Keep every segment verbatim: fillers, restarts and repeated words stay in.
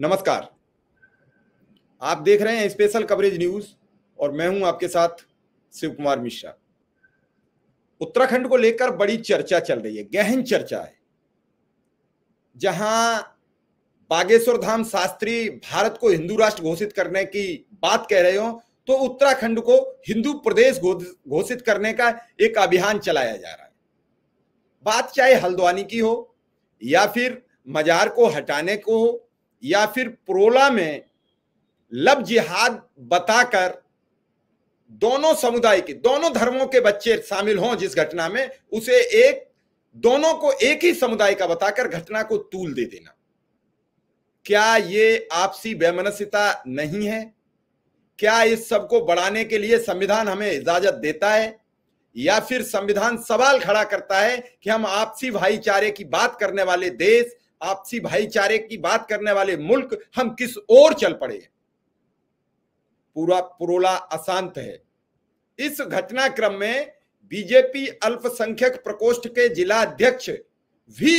नमस्कार, आप देख रहे हैं स्पेशल कवरेज न्यूज और मैं हूं आपके साथ शिव कुमार मिश्रा। उत्तराखंड को लेकर बड़ी चर्चा चल रही है, गहन चर्चा है, जहां बागेश्वर धाम शास्त्री भारत को हिंदू राष्ट्र घोषित करने की बात कह रहे हो तो उत्तराखंड को हिंदू प्रदेश घोषित करने का एक अभियान चलाया जा रहा है। बात चाहे हल्द्वानी की हो या फिर मजार को हटाने को हो या फिर पुरोला में लव जिहाद बताकर दोनों समुदाय के दोनों धर्मों के बच्चे शामिल हों जिस घटना में, उसे एक दोनों को एक ही समुदाय का बताकर घटना को तूल दे देना, क्या ये आपसी वैमनस्यता नहीं है? क्या इस सब को बढ़ाने के लिए संविधान हमें इजाजत देता है या फिर संविधान सवाल खड़ा करता है कि हम आपसी भाईचारे की बात करने वाले देश, आपसी भाईचारे की बात करने वाले मुल्क, हम किस ओर चल पड़े हैं? पूरा पुरोला अशांत है। इस घटनाक्रम में बीजेपी अल्पसंख्यक प्रकोष्ठ के जिला अध्यक्ष भी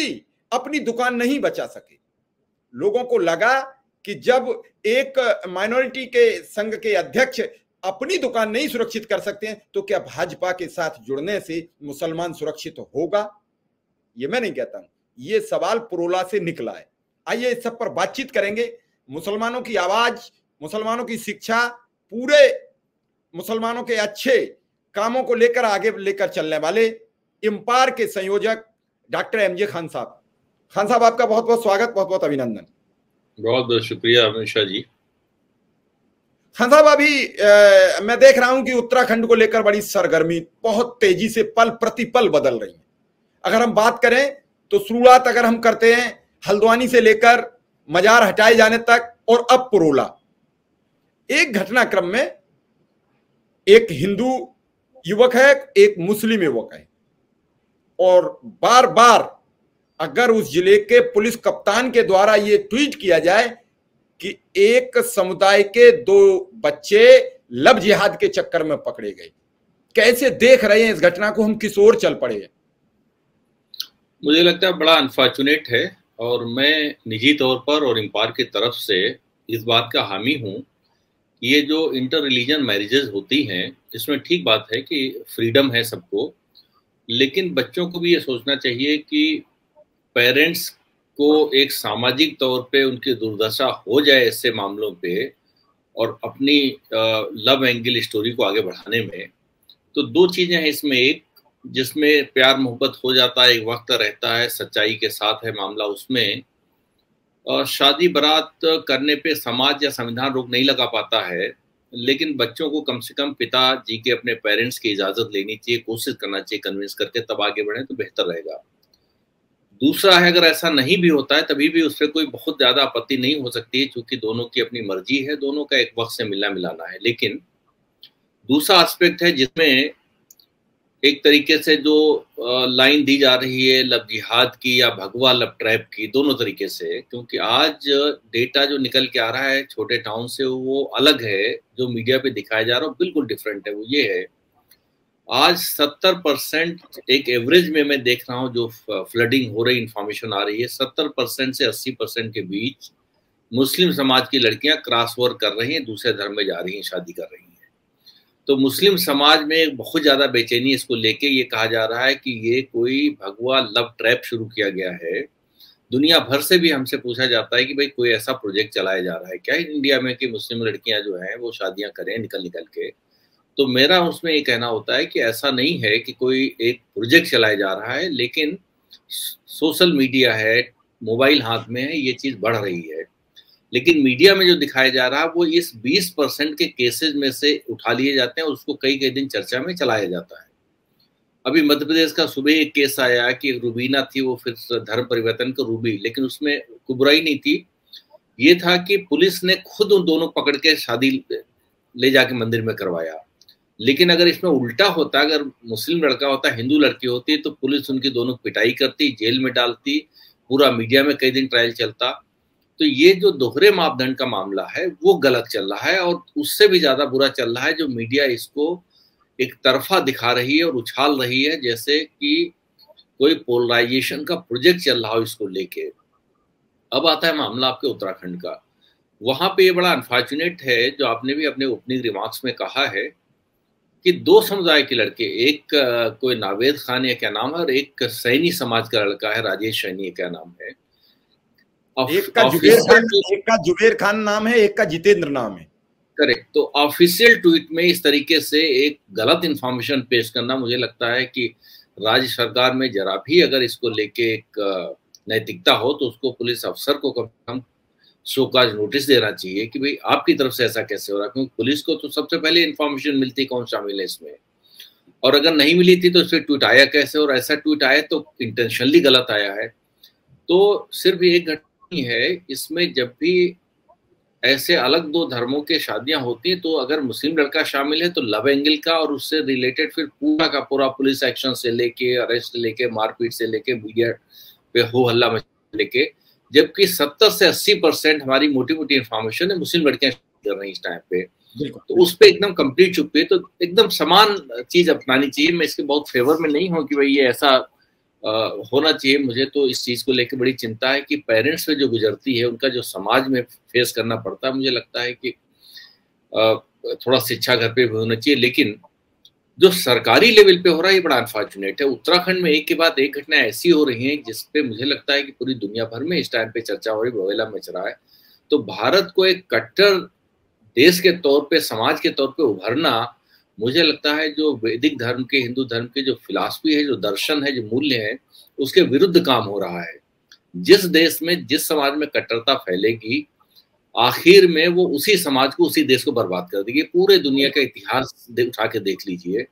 अपनी दुकान नहीं बचा सके। लोगों को लगा कि जब एक माइनॉरिटी के संघ के अध्यक्ष अपनी दुकान नहीं सुरक्षित कर सकते हैं तो क्या भाजपा के साथ जुड़ने से मुसलमान सुरक्षित होगा? ये मैं नहीं कहता हूं, ये सवाल पुरोला से निकला है। आइए इस सब पर बातचीत करेंगे। मुसलमानों की आवाज, मुसलमानों की शिक्षा, पूरे मुसलमानों के अच्छे कामों को लेकर आगे लेकर चलने वाले IMPar के संयोजक डॉक्टर एम जे खान साहब। खान साहब, आपका बहुत बहुत स्वागत, बहुत बहुत अभिनंदन। बहुत बहुत शुक्रिया अमिशा जी। खान साहब, अभी आ, मैं देख रहा हूं कि उत्तराखंड को लेकर बड़ी सरगर्मी बहुत तेजी से पल प्रतिपल बदल रही है। अगर हम बात करें तो शुरुआत अगर हम करते हैं हल्द्वानी से लेकर मजार हटाए जाने तक और अब पुरोला, एक घटनाक्रम में एक हिंदू युवक है, एक मुस्लिम युवक है और बार बार अगर उस जिले के पुलिस कप्तान के द्वारा ये ट्वीट किया जाए कि एक समुदाय के दो बच्चे लव जिहाद के चक्कर में पकड़े गए, कैसे देख रहे हैं इस घटना को, हम किस ओर चल पड़े हैं? मुझे लगता है बड़ा अनफॉर्चुनेट है और मैं निजी तौर पर और IMPar की तरफ से इस बात का हामी हूँ कि ये जो इंटर रिलीजन मैरिजेज होती हैं इसमें ठीक बात है कि फ्रीडम है सबको, लेकिन बच्चों को भी ये सोचना चाहिए कि पेरेंट्स को एक सामाजिक तौर पे उनकी दुर्दशा हो जाए ऐसे मामलों पे और अपनी लव एंगल स्टोरी को आगे बढ़ाने में। तो दो चीज़ें हैं इसमें, एक जिसमें प्यार मोहब्बत हो जाता है, एक वक्त रहता है, सच्चाई के साथ है मामला, उसमें और शादी बारात करने पे समाज या संविधान रोक नहीं लगा पाता है, लेकिन बच्चों को कम से कम पिता जी के अपने पेरेंट्स की इजाज़त लेनी चाहिए, कोशिश करना चाहिए कन्विंस करके, तब आगे बढ़ें तो बेहतर रहेगा। दूसरा है, अगर ऐसा नहीं भी होता है तभी भी उस पर कोई बहुत ज़्यादा आपत्ति नहीं हो सकती है क्योंकि दोनों की अपनी मर्जी है, दोनों का एक वक्त से मिलना मिलाना है। लेकिन दूसरा आस्पेक्ट है जिसमें एक तरीके से जो लाइन दी जा रही है लव जिहाद की या भगवा लव ट्रैप की, दोनों तरीके से, क्योंकि आज डेटा जो निकल के आ रहा है छोटे टाउन से वो अलग है, जो मीडिया पे दिखाया जा रहा है बिल्कुल डिफरेंट है। वो ये है, आज सत्तर परसेंट एक एवरेज में मैं देख रहा हूँ जो फ्लडिंग हो रही इंफॉर्मेशन आ रही है, सत्तर परसेंट से अस्सी परसेंट के बीच मुस्लिम समाज की लड़कियाँ क्रॉस ओवर कर रही हैं, दूसरे धर्म में जा रही हैं, शादी कर रही हैं। तो मुस्लिम समाज में एक बहुत ज़्यादा बेचैनी इसको लेके ये कहा जा रहा है कि ये कोई भगवा लव ट्रैप शुरू किया गया है। दुनिया भर से भी हमसे पूछा जाता है कि भाई कोई ऐसा प्रोजेक्ट चलाया जा रहा है क्या इंडिया में कि मुस्लिम लड़कियां जो हैं वो शादियां करें निकल निकल के। तो मेरा उसमें ये कहना होता है कि ऐसा नहीं है कि कोई एक प्रोजेक्ट चलाया जा रहा है, लेकिन सोशल मीडिया है, मोबाइल हाथ में है, ये चीज़ बढ़ रही है। लेकिन मीडिया में जो दिखाया जा रहा है वो इस बीस परसेंट के केसेज में से उठा लिए जाते हैं, उसको कई कई दिन चर्चा में चलाया जाता है। अभी मध्य प्रदेश का सुबह एक केस आया कि रूबीना थी, वो फिर धर्म परिवर्तन कर रूबी, लेकिन उसमें कुबराई नहीं थी, ये था कि पुलिस ने खुद उन दोनों पकड़ के शादी ले जाके मंदिर में करवाया। लेकिन अगर इसमें उल्टा होता, अगर मुस्लिम लड़का होता, हिंदू लड़की होती, तो पुलिस उनकी दोनों पिटाई करती, जेल में डालती, पूरा मीडिया में कई दिन ट्रायल चलता। तो ये जो दोहरे मापदंड का मामला है वो गलत चल रहा है और उससे भी ज़्यादा बुरा चल रहा है जो मीडिया इसको एक तरफा दिखा रही है और उछाल रही है जैसे कि कोई पोलराइजेशन का प्रोजेक्ट चल रहा हो इसको लेके। अब आता है मामला आपके उत्तराखंड का। वहां पे ये बड़ा अनफॉर्चुनेट है जो आपने भी अपने ओपनिंग रिमार्क्स में कहा है कि दो समुदाय के लड़के, एक कोई नावेद खान या क्या नाम है और एक सैनी समाज का लड़का है राजेश सैनी क्या नाम है, आफ, एक का जुबेर खान, एक का जुबेर खान नाम है, एक का जितेंद्र नाम है। करेक्ट। तो ऑफिशियल ट्वीट में इस तरीके से एक गलत इंफॉर्मेशन पेश करना, मुझे लगता है कि राज्य सरकार में जरा भी अगर इसको लेके एक नैतिकता हो तो उसको पुलिस अफसर को कम से कम सोकाज नोटिस देना चाहिए कि भाई आपकी तरफ से ऐसा कैसे हो रहा है, क्योंकि पुलिस को तो सबसे पहले इन्फॉर्मेशन मिलती कौन शामिल है इसमें, और अगर नहीं मिली थी तो फिर ट्वीट आया कैसे, और ऐसा ट्वीट आया तो इंटेंशनली गलत आया है। तो सिर्फ एक घटना है इसमें, जब भी ऐसे अलग दो धर्मों के शादियां होती हैं तो अगर मुस्लिम लड़का शामिल है तो लव एंगल का और उससे रिलेटेड फिर पूरा का पूरा पुलिस एक्शन से लेके अरेस्ट लेके मारपीट से लेके बुढ़िया पे हो हल्ला मचा लेके, जबकि सत्तर से अस्सी परसेंट हमारी मोटी मोटी इन्फॉर्मेशन है मुस्लिम लड़कियां कर रही हैं इस टाइम पे, तो उस पर एकदम कंप्लीट चुप है। तो एकदम समान चीज अपनानी चाहिए। मैं इसके बहुत फेवर में नहीं हूँ कि भाई ये ऐसा आ, होना चाहिए। मुझे तो इस चीज को लेकर बड़ी चिंता है कि पेरेंट्स पे जो गुजरती है, उनका जो समाज में फेस करना पड़ता है, मुझे लगता है कि आ, थोड़ा शिक्षा घर पे भी होना चाहिए। लेकिन जो सरकारी लेवल पे हो रहा है ये बड़ा अनफॉर्चुनेट है। उत्तराखंड में एक के बाद एक घटना ऐसी हो रही है जिसपे मुझे लगता है कि पूरी दुनिया भर में इस टाइम पे चर्चा हो रही, बवेला मच रहा है। तो भारत को एक कट्टर देश के तौर पे, समाज के तौर पे उभरना, मुझे लगता है जो वैदिक धर्म के, हिंदू धर्म के जो फिलॉसफी है, जो दर्शन है, जो मूल्य है, उसके विरुद्ध काम हो रहा है। जिस देश में, जिस समाज में कट्टरता फैलेगी, आखिर में वो उसी समाज को, उसी देश को बर्बाद कर देगी। पूरे दुनिया का इतिहास उठा के देख लीजिए।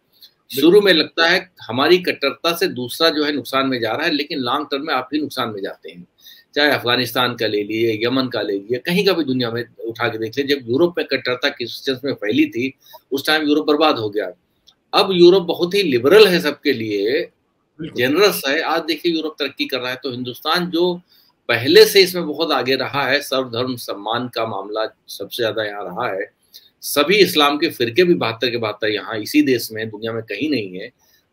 शुरू में लगता है हमारी कट्टरता से दूसरा जो है नुकसान में जा रहा है, लेकिन लॉन्ग टर्म में आप ही नुकसान में जाते हैं। चाहे अफगानिस्तान का ले लीजिए, यमन का ले लीजिए, कहीं का भी दुनिया में उठा के देख लीजिए। जब यूरोप में कट्टरता क्रिश्चियंस में फैली थी, उस टाइम यूरोप बर्बाद हो गया। अब यूरोप बहुत ही लिबरल है, सबके लिए जेनरस है। आज देखिए यूरोप तरक्की कर रहा है। तो हिंदुस्तान जो पहले से इसमें बहुत आगे रहा है, सर्वधर्म सम्मान का मामला सबसे ज्यादा यहाँ रहा है, सभी इस्लाम के फिरके भी बहत्तर के बहत्तर यहाँ इसी देश में, दुनिया में कहीं नहीं है।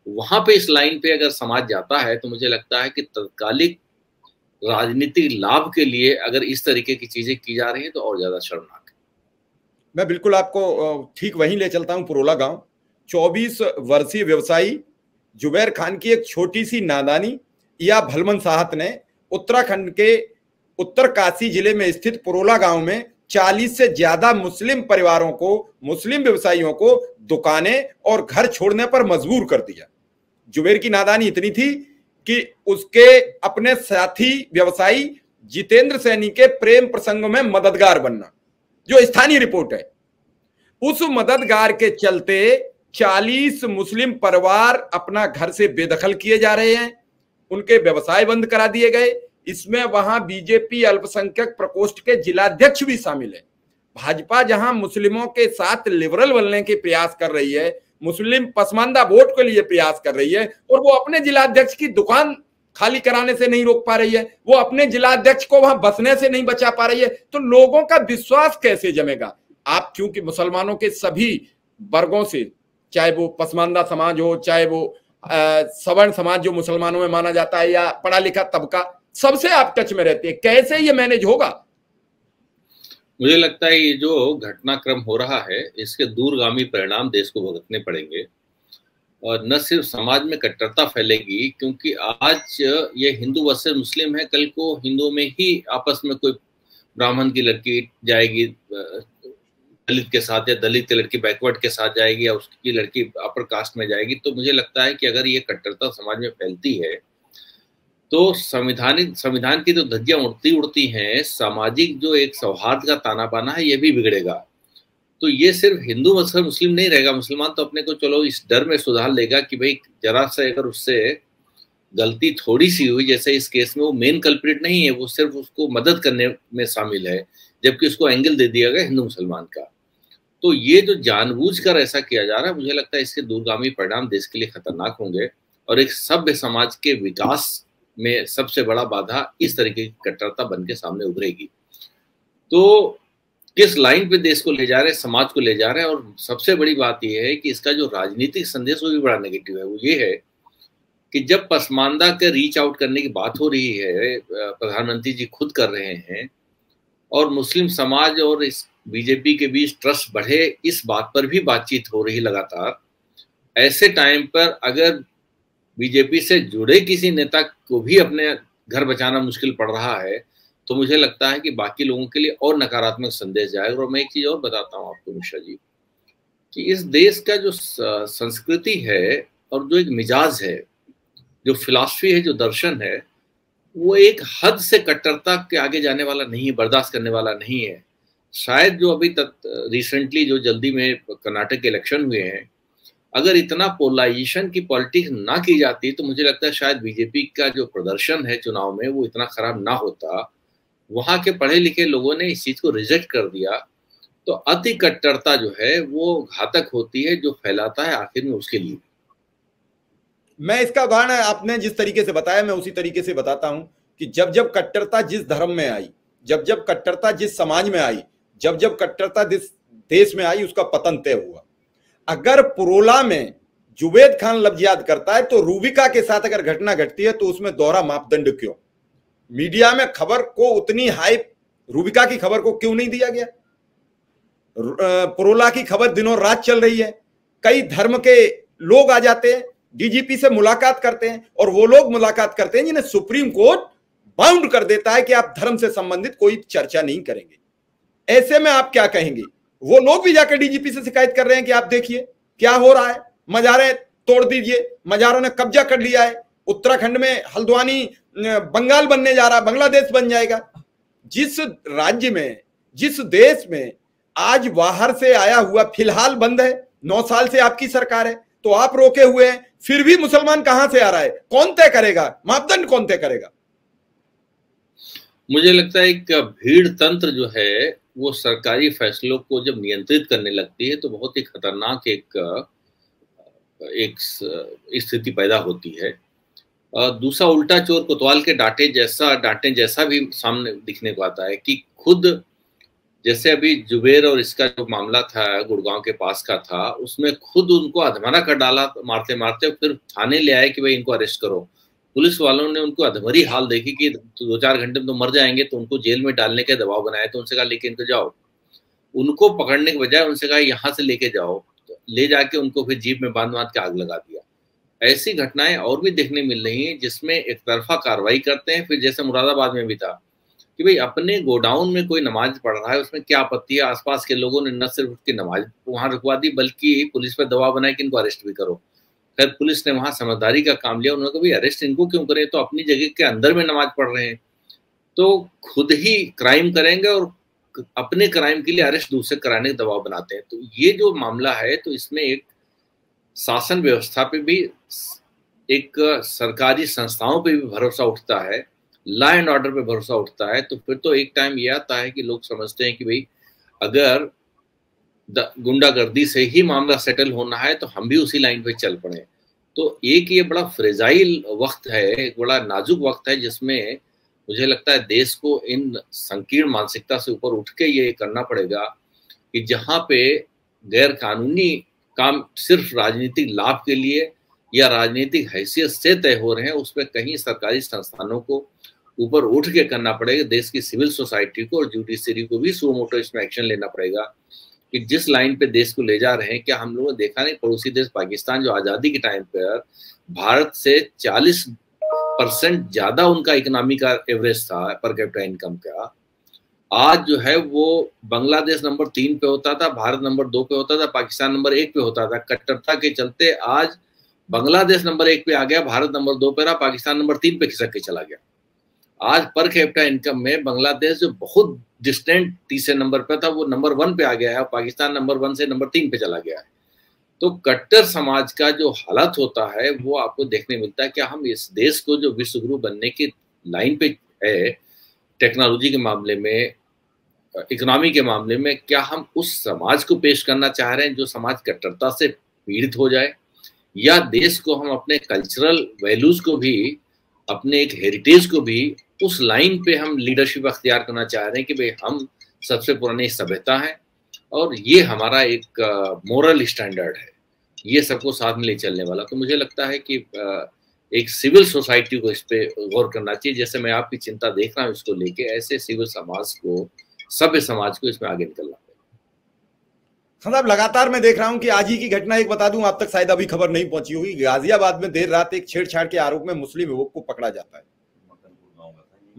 वहां पे इस लाइन पे अगर समाज जाता है तो मुझे लगता है कि तत्कालिक राजनीतिक लाभ के लिए अगर इस तरीके की चीजें की जा रही है तो और ज्यादा शर्मनाक है। मैं बिल्कुल आपको ठीक वहीं ले चलता हूँ, पुरोला गाँव। चौबीस वर्षीय व्यवसायी जुबैर खान की एक छोटी सी नादानी या भलमन साहत ने उत्तराखंड के उत्तरकाशी जिले में स्थित पुरोला गांव में चालीस से ज्यादा मुस्लिम परिवारों को, मुस्लिम व्यवसायियों को दुकानें और घर छोड़ने पर मजबूर कर दिया। जुबैर की नादानी इतनी थी कि उसके अपने साथी व्यवसायी जितेंद्र सैनी के प्रेम प्रसंग में मददगार बनना, जो स्थानीय रिपोर्ट है, उस मददगार के चलते चालीस मुस्लिम परिवार अपना घर से बेदखल किए जा रहे हैं, उनके व्यवसाय बंद करा दिए गए। इसमें वहां बीजेपी अल्पसंख्यक प्रकोष्ठ के जिलाध्यक्ष भी शामिल है। भाजपा जहां मुस्लिमों के साथ लिबरल बनने के प्रयास कर रही है, मुस्लिम पसमानदा वोट के लिए प्रयास कर रही है, और वो अपने जिलाध्यक्ष की दुकान खाली कराने से नहीं रोक पा रही है, वो अपने जिलाध्यक्ष को वहां बसने से नहीं बचा पा रही है, तो लोगों का विश्वास कैसे जमेगा? आप चूंकि मुसलमानों के सभी वर्गों से, चाहे वो पसमानदा समाज हो, चाहे वो सवर्ण समाज जो मुसलमानों में माना जाता है, या पढ़ा लिखा तबका, सबसे आप टच में रहते हैं, कैसे ये मैनेज होगा? मुझे लगता है ये जो घटनाक्रम हो रहा है इसके दूरगामी परिणाम देश को भुगतने पड़ेंगे, और न सिर्फ समाज में कट्टरता फैलेगी, क्योंकि आज ये हिंदू वर्सेस मुस्लिम है, कल को हिंदू में ही आपस में कोई ब्राह्मण की लड़की जाएगी दलित के साथ, या दलित की लड़की बैकवर्ड के साथ जाएगी, या उसकी लड़की अपर कास्ट में जाएगी। तो मुझे लगता है कि अगर ये कट्टरता समाज में फैलती है तो संविधानिक संविधान की जो तो धज्जियां उड़ती उड़ती हैं, सामाजिक जो एक सौहार्द का ताना बाना है ये भी बिगड़ेगा। तो ये सिर्फ हिंदू मजहब मुस्लिम नहीं रहेगा। मुसलमान तो अपने को चलो इस डर में सुधार लेगा कि भाई जरा से अगर उससे गलती थोड़ी सी हुई, जैसे इस केस में वो मेन कल्प्रिट नहीं है, वो सिर्फ उसको मदद करने में शामिल है, जबकि उसको एंगल दे दिया गया हिंदू मुसलमान का। तो ये जो जानबूझकर ऐसा किया जा रहा है, मुझे लगता है इसके दूरगामी परिणाम देश के लिए खतरनाक होंगे, और एक सभ्य समाज के विकास में सबसे बड़ा बाधा इस तरीके की कट्टरता बन के सामने उभरेगी। तो किस लाइन पे देश को ले जा रहे हैं, समाज को ले जा रहे हैं, और सबसे बड़ी बात यह है कि इसका जो राजनीतिक संदेश वो भी बड़ा नेगेटिव है। वो ये है कि जब पसमानदा के रीच आउट करने की बात हो रही है, प्रधानमंत्री जी खुद कर रहे हैं, और मुस्लिम समाज और इस बीजेपी के बीच ट्रस्ट बढ़े, इस बात पर भी बातचीत हो रही लगातार। ऐसे टाइम पर अगर बीजेपी से जुड़े किसी नेता को भी अपने घर बचाना मुश्किल पड़ रहा है, तो मुझे लगता है कि बाकी लोगों के लिए और नकारात्मक संदेश जाएगा। और मैं एक चीज और बताता हूँ आपको मिश्रा जी, कि इस देश का जो संस्कृति है और जो एक मिजाज है, जो फिलॉसफी है, जो दर्शन है, वो एक हद से कट्टरता के आगे जाने वाला नहीं है, बर्दाश्त करने वाला नहीं है। शायद जो अभी तक रिसेंटली जो जल्दी में कर्नाटक के इलेक्शन हुए हैं, अगर इतना पोलराइजेशन की पॉलिटिक्स ना की जाती तो मुझे लगता है शायद बीजेपी का जो प्रदर्शन है चुनाव में वो इतना खराब ना होता। वहाँ के पढ़े लिखे लोगों ने इस चीज़ को रिजेक्ट कर दिया। तो अति कट्टरता जो है वो घातक होती है, जो फैलाता है आखिर में उसके लिए। मैं इसका उदाहरण आपने जिस तरीके से बताया मैं उसी तरीके से बताता हूं कि जब जब कट्टरता जिस धर्म में आई, जब जब कट्टरता जिस समाज में आई, जब जब कट्टरता जिस देश में आई, उसका पतन तय हुआ। अगर पुरोला में जुबैर खान लफ्ज याद करता है तो रूबिका के साथ अगर घटना घटती है तो उसमें दोहरा मापदंड क्यों? मीडिया में खबर को उतनी हाइप रूबिका की खबर को क्यों नहीं दिया गया? पुरोला की खबर दिनों रात चल रही है। कई धर्म के लोग आ जाते हैं, डीजीपी से मुलाकात करते हैं, और वो लोग मुलाकात करते हैं जिन्हें सुप्रीम कोर्ट बाउंड कर देता है कि आप धर्म से संबंधित कोई चर्चा नहीं करेंगे। ऐसे में आप क्या कहेंगे? वो लोग भी जाकर डीजीपी से शिकायत कर रहे हैं कि आप देखिए क्या हो रहा है, मजारे तोड़ दीजिए, मजारों ने कब्जा कर लिया है, उत्तराखंड में हल्द्वानी बंगाल बनने जा रहा है, बांग्लादेश बन जाएगा। जिस राज्य में, जिस देश में आज बाहर से आया हुआ फिलहाल बंद है, नौ साल से आपकी सरकार है तो आप रोके हुए हैं, फिर भी मुसलमान कहां से आ रहा है? कौन तय करेगा मापदंड? कौन तय करेगा? मुझे लगता है एक भीड़ तंत्र जो है वो सरकारी फैसलों को जब नियंत्रित करने लगती है तो बहुत ही खतरनाक एक एक स्थिति पैदा होती है। दूसरा, उल्टा चोर कोतवाल के डांटे जैसा डांटे जैसा भी सामने दिखने को आता है कि खुद जैसे अभी जुबैर और इसका जो मामला था गुड़गांव के पास का था, उसमें खुद उनको अधमरा कर डाला मारते मारते, फिर थाने ले आए कि भाई इनको अरेस्ट करो। पुलिस वालों ने उनको अधमरी हाल देखी कि दो चार घंटे में तो मर जाएंगे, तो उनको जेल में डालने के दबाव बनाए, तो उनसे कहा लेके इनको जाओ। उनको पकड़ने के बजाय उनसे कहा यहाँ से लेके जाओ, ले जाके उनको फिर जीप में बांध बांध के आग लगा दिया। ऐसी घटनाएं और भी देखने मिल रही हैं जिसमें एक तरफा कार्रवाई करते हैं। फिर जैसे मुरादाबाद में भी था कि भाई अपने गोडाउन में कोई नमाज पढ़ रहा है, उसमें क्या आपत्ति है? आसपास के लोगों ने न सिर्फ उसकी नमाज वहां रुकवा दी बल्कि पुलिस पर दबाव बनाया कि इनको अरेस्ट भी करो। खैर पुलिस ने वहां समझदारी का काम लिया, उन्होंने कहा भाई अरेस्ट इनको क्यों करें, तो अपनी जगह के अंदर में नमाज पढ़ रहे हैं तो खुद ही क्राइम करेंगे और अपने क्राइम के लिए अरेस्ट दूसरे कराने का दबाव बनाते हैं। तो ये जो मामला है तो इसमें एक शासन व्यवस्था पे भी, एक सरकारी संस्थाओं पे भी भरोसा उठता है, लॉ एंड ऑर्डर पे भरोसा उठता है। तो फिर तो एक टाइम ये आता है कि लोग समझते हैं कि भाई अगर गुंडागर्दी से ही मामला सेटल होना है तो हम भी उसी लाइन पे चल पड़े। तो एक ये बड़ा फ्रेजाइल वक्त है, एक बड़ा नाजुक वक्त है जिसमें मुझे लगता है देश को इन संकीर्ण मानसिकता से ऊपर उठ के ये करना पड़ेगा कि जहाँ पे गैर कानूनी काम सिर्फ राजनीतिक लाभ के लिए या राजनीतिक हैसियत से तय हो रहे हैं, उस पर कहीं सरकारी संस्थानों को ऊपर उठ के करना पड़ेगा। देश की सिविल सोसाइटी को और जुडिशरी को भी सुमोटो इसमें एक्शन लेना पड़ेगा कि जिस लाइन पे देश को ले जा रहे हैं। क्या हम लोगों ने देखा नहीं पड़ोसी देश पाकिस्तान जो आज़ादी के टाइम पर भारत से चालीस परसेंट ज़्यादा उनका इकनॉमी का एवरेज था पर कैपिटा इनकम का, आज जो है वो बांग्लादेश नंबर तीन पे होता था, भारत नंबर दो पे होता था, पाकिस्तान नंबर एक पे होता था। कट्टरता के चलते आज बांग्लादेश नंबर एक पे आ गया, भारत नंबर दो पे रहा, पाकिस्तान नंबर तीन पे खिसक के चला गया। आज पर कैपिटा इनकम में बांग्लादेश जो बहुत डिस्टेंट तीसरे नंबर पर था वो नंबर वन पे आ गया है, पाकिस्तान नंबर वन से नंबर तीन पे चला गया है। तो कट्टर समाज का जो हालत होता है वो आपको देखने मिलता है। क्या हम इस देश को जो विश्वगुरु बनने की लाइन पे है, टेक्नोलॉजी के मामले में, इकोनॉमी के मामले में, क्या हम उस समाज को पेश करना चाह रहे हैं जो समाज कट्टरता से पीड़ित हो जाए, या देश को हम अपने कल्चरल वैल्यूज को भी, अपने एक हेरिटेज को भी उस लाइन पे हम लीडरशिप अख्तियार करना चाह रहे हैं कि भाई हम सबसे पुरानी सभ्यता है और ये हमारा एक मोरल स्टैंडर्ड है, ये सबको साथ में ले चलने वाला। तो मुझे लगता है कि एक सिविल सोसाइटी को इस पे गौर करना चाहिए। जैसे मैं आपकी चिंता देख रहा हूँ इसको लेके, ऐसे सिविल समाज को सभ्य समाज को इसमें आगे निकलना पड़ेगा। लगातार मैं देख रहा हूं कि आज ही की घटना एक बता दूं, आप तक शायद अभी खबर नहीं पहुंची होगी। गाजियाबाद में देर रात एक छेड़छाड़ के आरोप में मुस्लिम युवक को पकड़ा जाता है।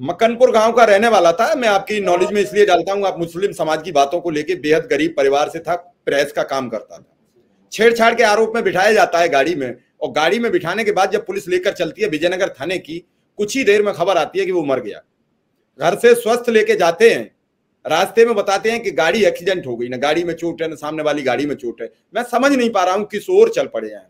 मकनपुर गांव का रहने वाला था। मैं आपकी नॉलेज में इसलिए डालता हूँ, आप मुस्लिम समाज की बातों को लेकर, बेहद गरीब परिवार से था, प्रेस का काम करता था। छेड़छाड़ के आरोप में बिठाया जाता है गाड़ी में, और गाड़ी में बिठाने के बाद जब पुलिस लेकर चलती है विजयनगर थाने की, कुछ ही देर में खबर आती है कि वो मर गया। घर से स्वस्थ लेके जाते हैं, रास्ते में बताते हैं कि गाड़ी एक्सीडेंट हो गई, ना गाड़ी में चोट है ना सामने वाली गाड़ी में चोट है। मैं समझ नहीं पा रहा हूँ किस ओर चल पड़े हैं,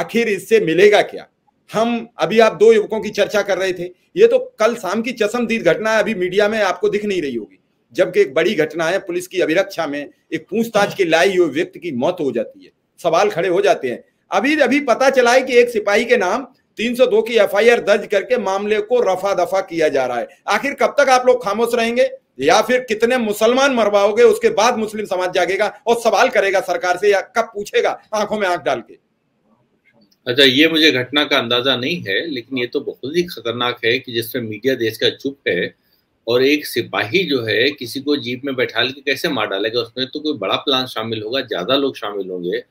आखिर इससे मिलेगा क्या। हम अभी आप दो युवकों की चर्चा कर रहे थे, ये तो कल शाम की चश्मदीद घटना है, अभी मीडिया में आपको दिख नहीं रही होगी, जबकि एक बड़ी घटना है। पुलिस की अभिरक्षा में एक पूछताछ के लाई हुए व्यक्ति की मौत हो जाती है, सवाल खड़े हो जाते हैं। अभी अभी पता चला है कि एक सिपाही के नाम तीन सौ दो की एफ आई आर दर्ज करके मामले को रफा दफा किया जा रहा है। आखिर कब तक आप लोग खामोश रहेंगे, या फिर कितने मुसलमान मरवाओगे उसके बाद मुस्लिम समाज जागेगा और सवाल करेगा सरकार से, या कब पूछेगा आंखों में आंख डाल के। अच्छा, ये मुझे घटना का अंदाजा नहीं है, लेकिन ये तो बहुत ही खतरनाक है कि जिसमें मीडिया देश का चुप है और एक सिपाही जो है किसी को जीप में बैठा के कैसे मार डालेगा। उसमें तो कोई बड़ा प्लान शामिल होगा, ज्यादा लोग शामिल होंगे।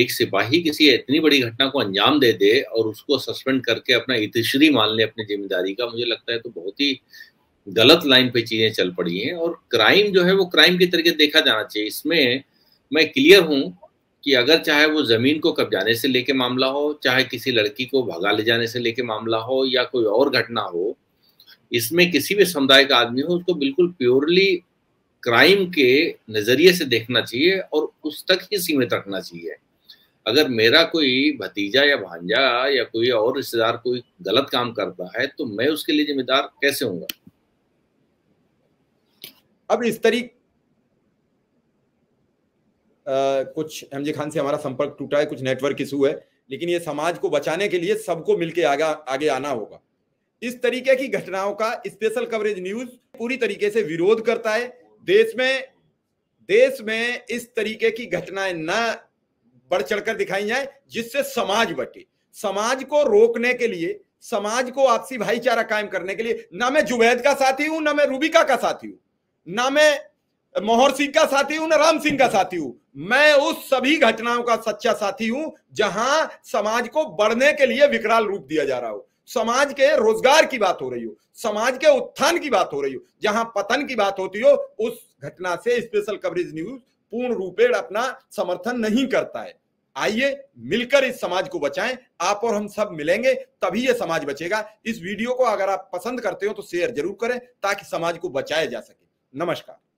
एक सिपाही किसी इतनी बड़ी घटना को अंजाम दे दे और उसको सस्पेंड करके अपना इतिश्री मान ले अपनी जिम्मेदारी का, मुझे लगता है तो बहुत ही गलत लाइन पे चीजें चल पड़ी हैं। और क्राइम जो है वो क्राइम के तरीके देखा जाना चाहिए। इसमें मैं क्लियर हूँ कि अगर चाहे वो जमीन को कब्जाने से लेके मामला हो, चाहे किसी लड़की को भगा ले जाने से लेके मामला हो, या कोई और घटना हो, इसमें किसी भी समुदाय का आदमी हो, उसको बिल्कुल प्योरली क्राइम के नजरिए से देखना चाहिए और उस तक ही सीमित रखना चाहिए। अगर मेरा कोई भतीजा या भांजा या कोई और रिश्तेदार कोई गलत काम करता है तो मैं उसके लिए जिम्मेदार कैसे होऊंगा। अब इस तरीके कुछ एमजे खान से हमारा संपर्क टूटा है, कुछ नेटवर्क इशू है, लेकिन ये समाज को बचाने के लिए सबको मिलकर आगे आगे आना होगा। इस तरीके की घटनाओं का स्पेशल कवरेज न्यूज पूरी तरीके से विरोध करता है। देश में देश में इस तरीके की घटनाएं ना बढ़ चढ़कर दिखाई जाए जिससे समाज बटे। समाज को रोकने के लिए, समाज को आपसी भाईचारा कायम करने के लिए, ना मैं जुबैद का साथी हूं, ना मैं रूबिका का साथी हूं, ना मैं मोहर सिंह का साथी हूं, ना राम सिंह का साथी हूं। मैं उस सभी घटनाओं का सच्चा साथी हूं जहां समाज को बढ़ने के लिए विकराल रूप दिया जा रहा हो, समाज के रोजगार की बात हो रही हो, समाज के उत्थान की बात हो रही हो। जहां पतन की बात होती हो, उस घटना से स्पेशल कवरेज न्यूज पूर्ण रूपेण अपना समर्थन नहीं करता है। आइए मिलकर इस समाज को बचाएं। आप और हम सब मिलेंगे तभी यह समाज बचेगा। इस वीडियो को अगर आप पसंद करते हो तो शेयर जरूर करें ताकि समाज को बचाया जा सके। नमस्कार।